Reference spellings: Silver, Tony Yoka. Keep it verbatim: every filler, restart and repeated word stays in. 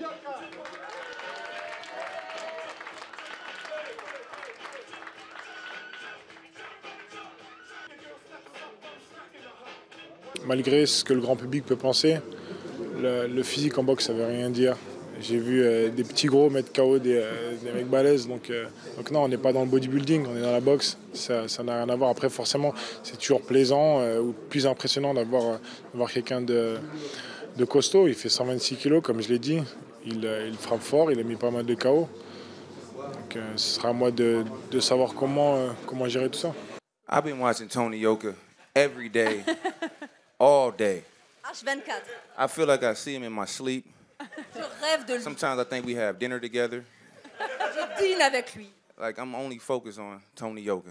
Yoka. Malgré ce que le grand public peut penser, le, le physique en boxe, ça ne veut rien dire. J'ai vu euh, des petits gros mettre K O des, euh, des mecs balèzes. Donc, euh, donc non, on n'est pas dans le bodybuilding, on est dans la boxe. Ça n'a rien à voir. Après, forcément, c'est toujours plaisant euh, ou plus impressionnant d'avoir euh, quelqu'un de, de costaud. Il fait cent vingt-six kilos, comme je l'ai dit. Il, euh, il frappe fort, il a mis pas mal de K O. Donc euh, ce sera à moi de, de savoir comment, euh, comment gérer tout ça. I've been watching Tony Yoka every day. All day. H vingt-quatre. I feel like I see him in my sleep. Sometimes I think we have dinner together. Je dîne avec lui. Like I'm only focused on Tony Yoka.